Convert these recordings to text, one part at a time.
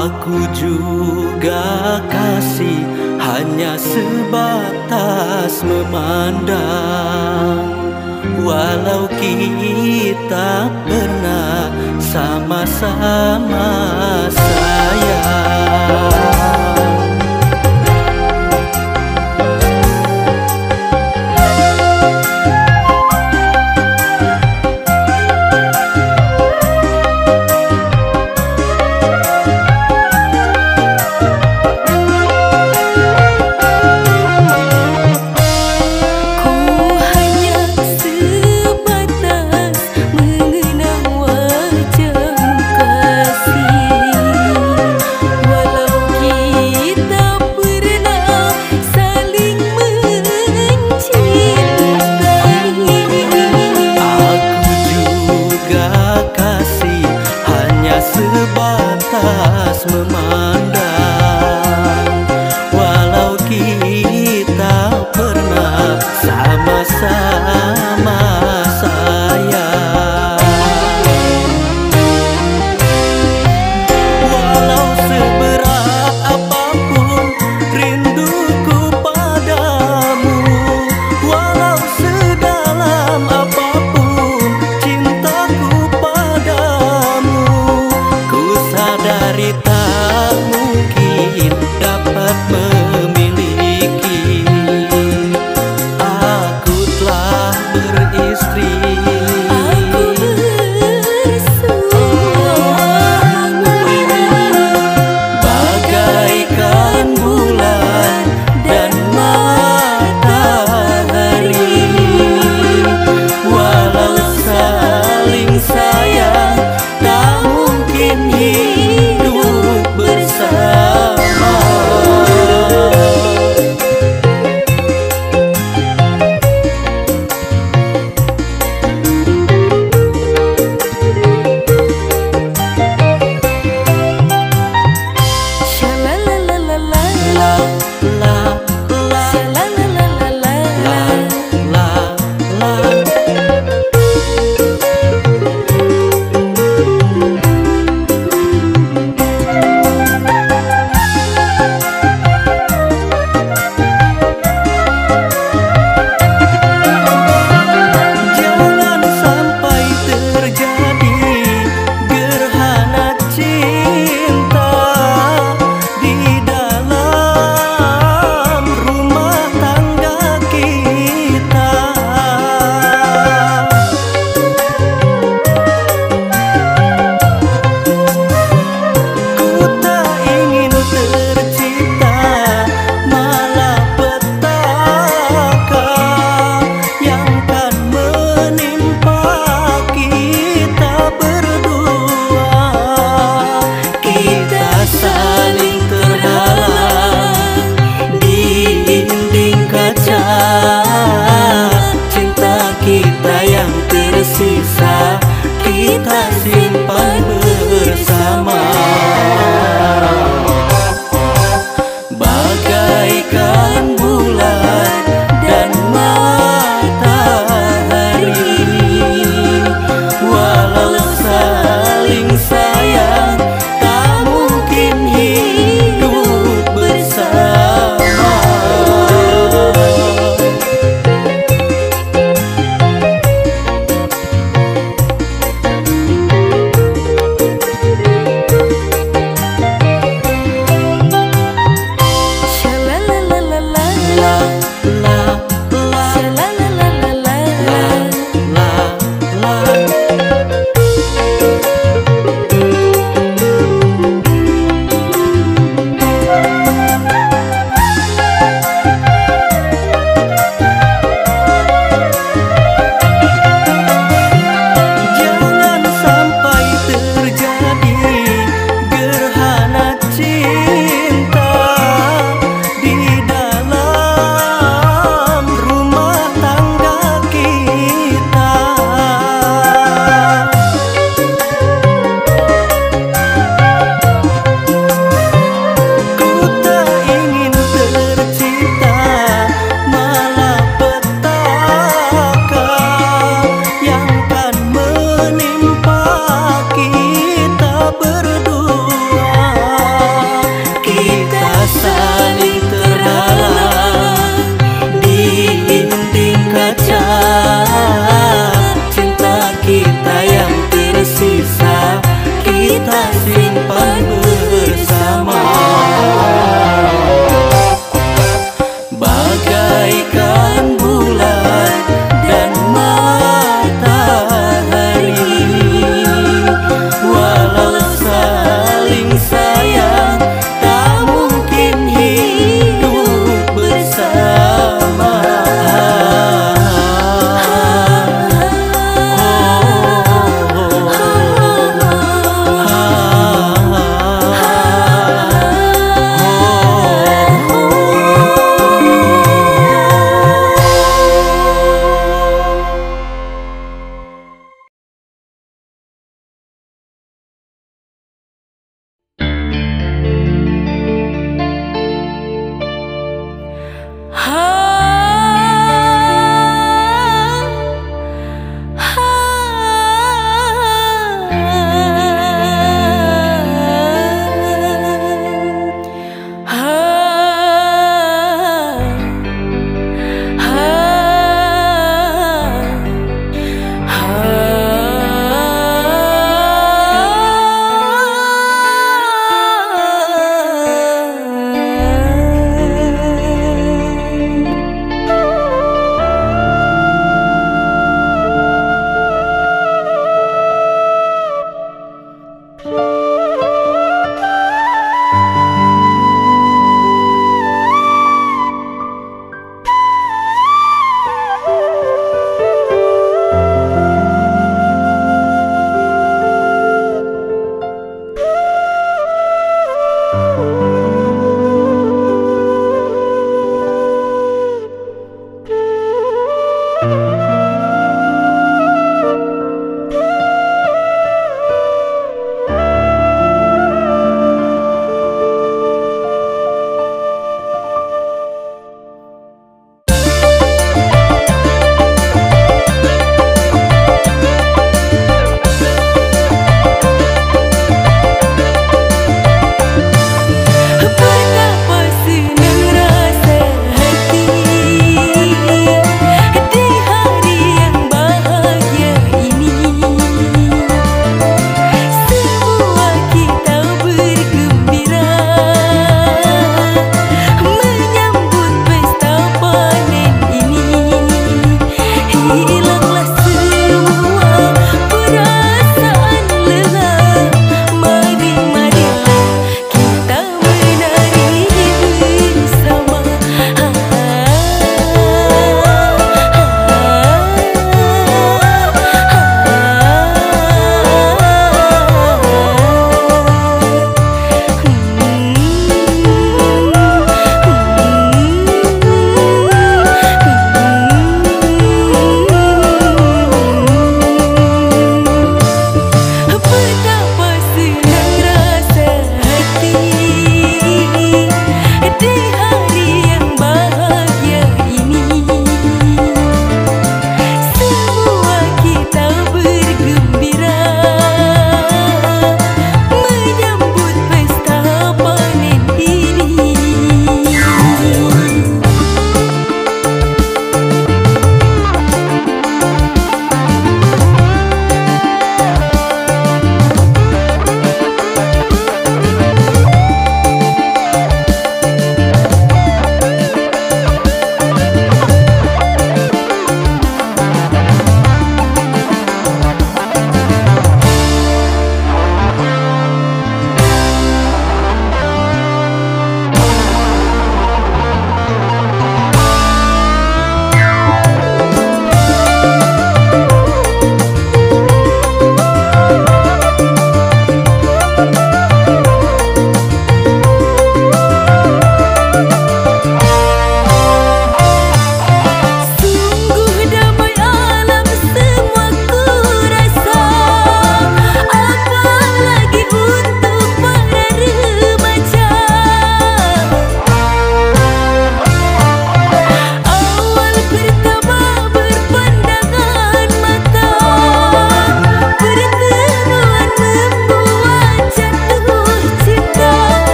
Aku juga kasih hanya sebatas memandang, walau kita pernah sama-sama sayang.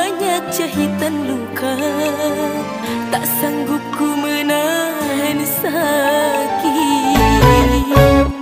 banyak jahitan luka, tak sanggup ku menahan sakit. Good.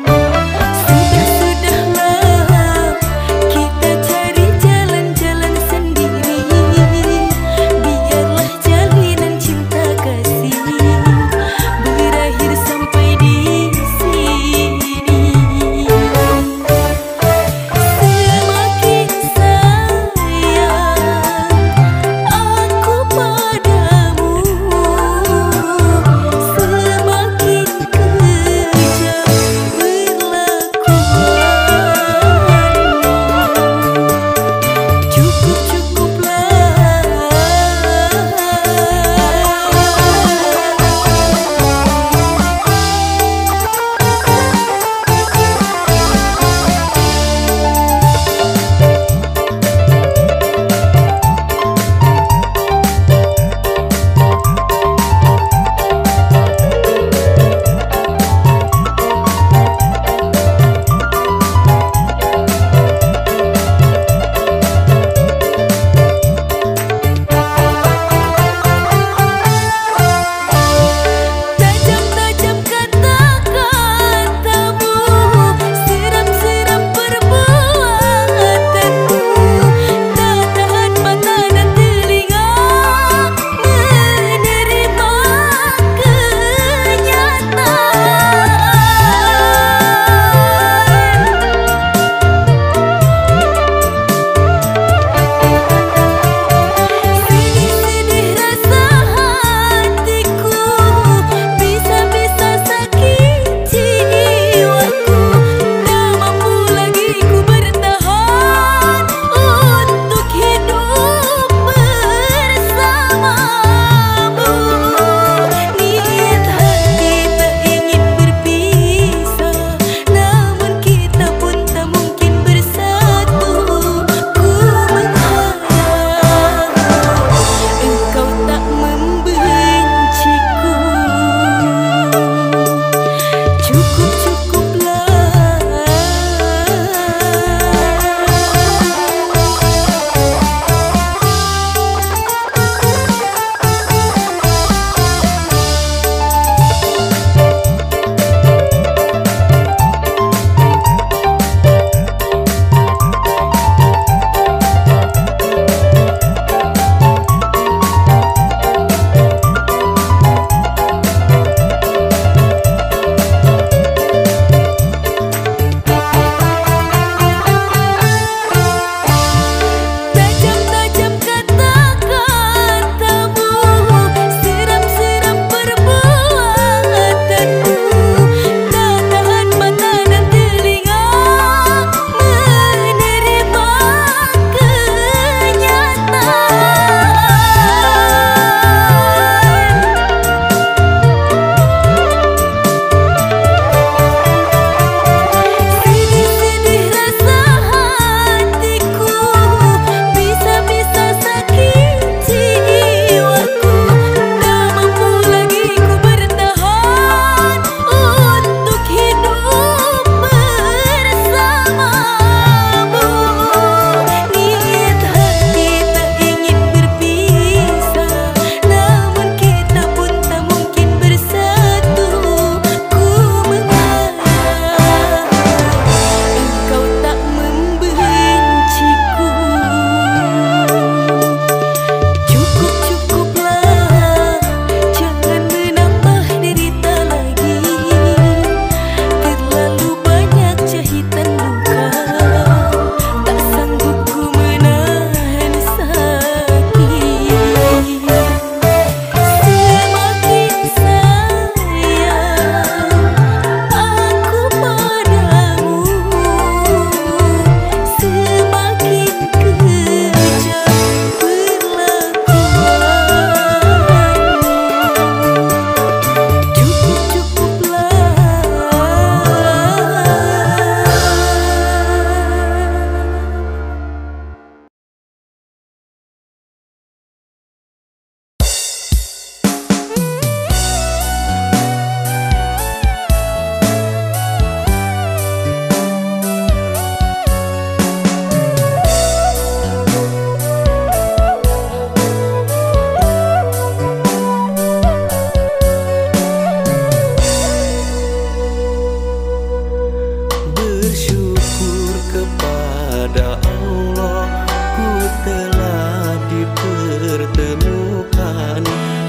pertemukan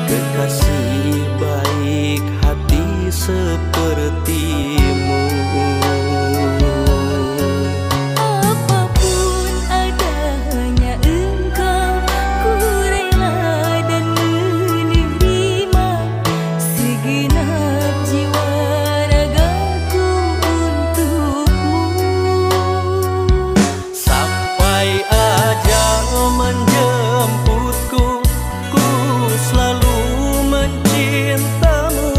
kekasih baik hati sepertimu. Apapun adanya engkau, ku rela dan menerima segenap jiwa ragaku untukmu. Sampai ajal menjemputku, ku selalu mencintamu.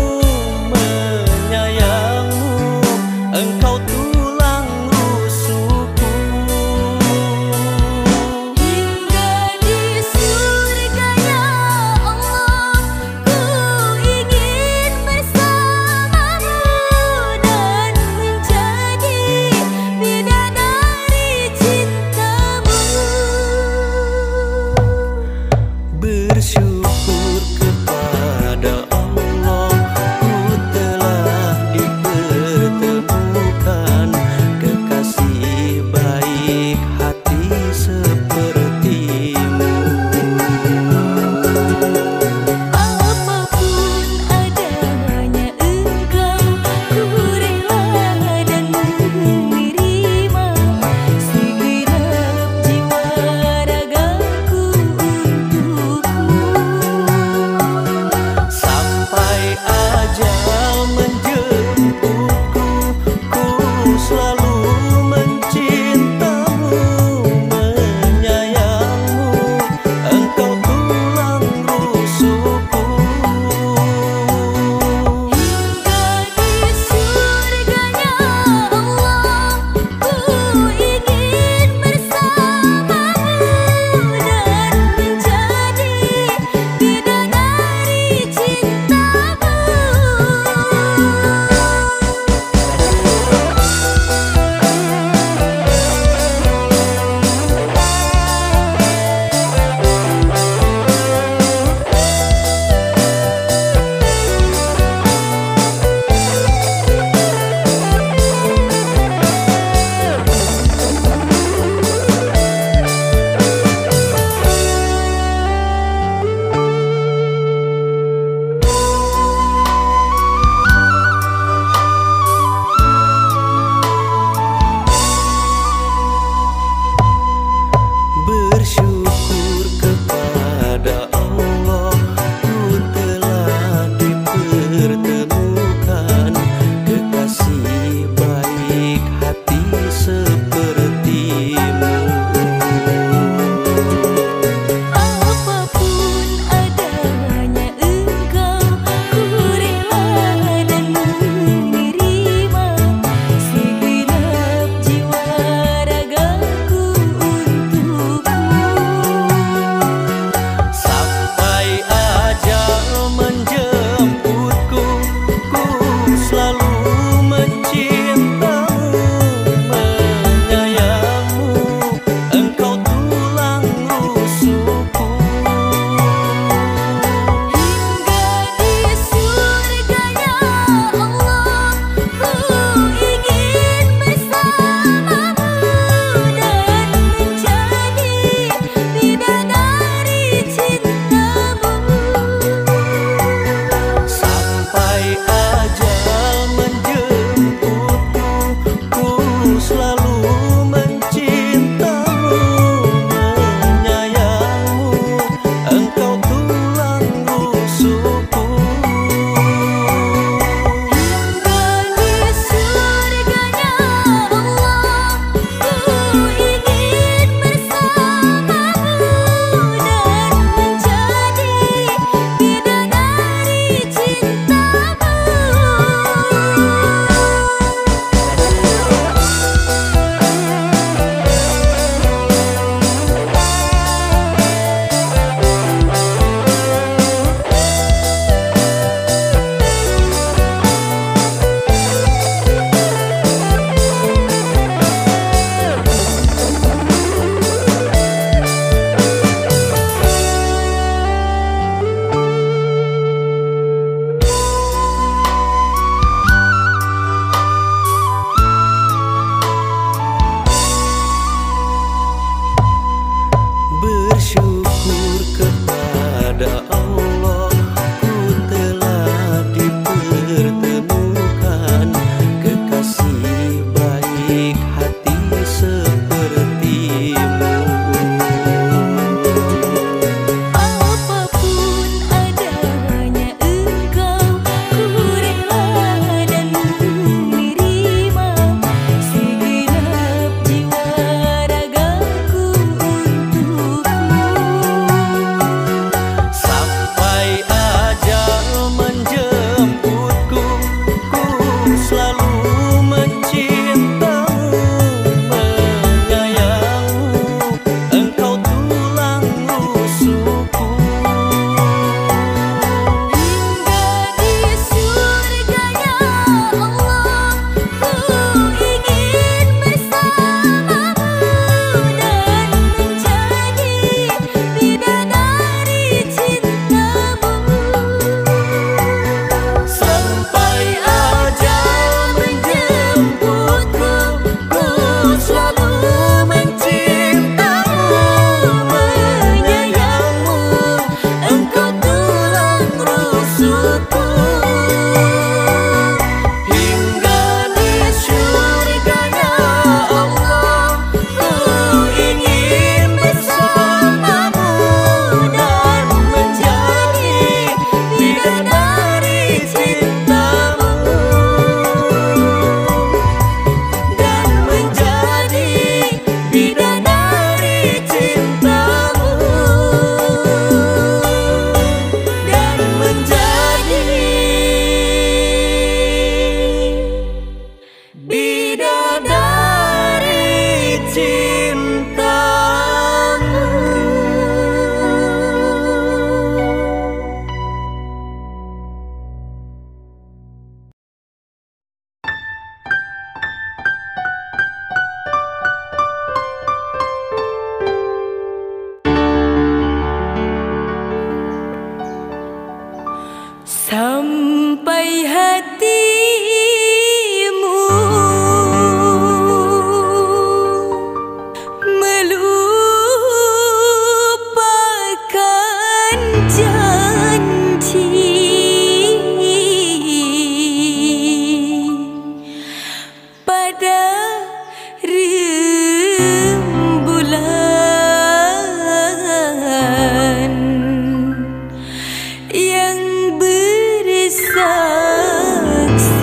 sampai hatimu melupakan janji pada yang bersaksi.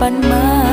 depan mata.